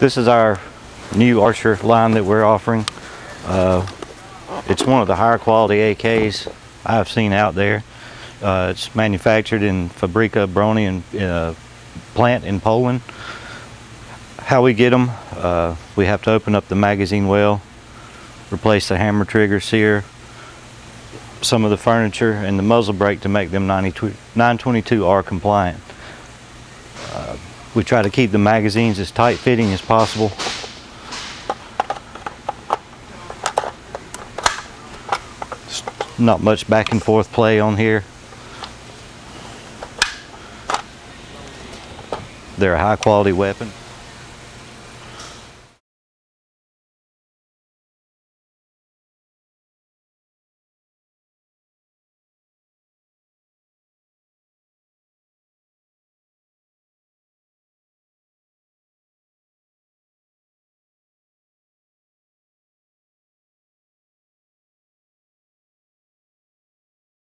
This is our new Archer line that we're offering. It's one of the higher quality AKs I've seen out there. It's manufactured in Fabrika Broni and plant in Poland. How we get them, we have to open up the magazine well, replace the hammer trigger, sear, some of the furniture and the muzzle brake to make them 922R compliant. We try to keep the magazines as tight fitting as possible. Not much back and forth play on here. They're a high quality weapon.